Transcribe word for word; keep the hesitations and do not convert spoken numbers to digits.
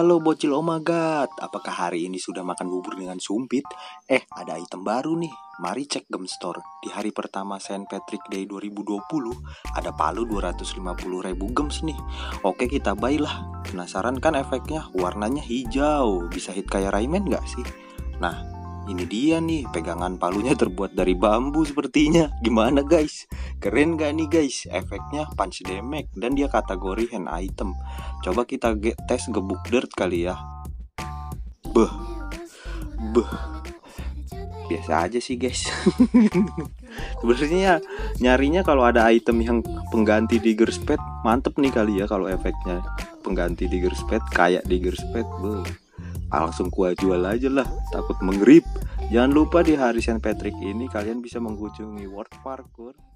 Halo bocil, oh my god, apakah hari ini sudah makan bubur dengan sumpit? Eh, ada item baru nih, mari cek Gemstore. Di hari pertama Saint Patrick Day dua ribu dua puluh, ada palu dua ratus lima puluh ribu gems nih. Oke, kita buy lah. Penasaran kan efeknya? Warnanya hijau, bisa hit kayak Rayman gak sih? Nah, ini dia nih, pegangan palunya terbuat dari bambu sepertinya. Gimana guys? Keren gak nih guys? Efeknya punch damage dan dia kategori hand item. Coba kita tes gebuk dirt kali ya. Beh, beh, biasa aja sih guys. Sebenarnya nyarinya kalau ada item yang pengganti digger spade, mantep nih kali ya kalau efeknya pengganti digger spade kayak digger spade. Beh, langsung gua jual aja lah, takut mengerip. Jangan lupa di hari Saint Patrick ini kalian bisa mengunjungi World Parkour.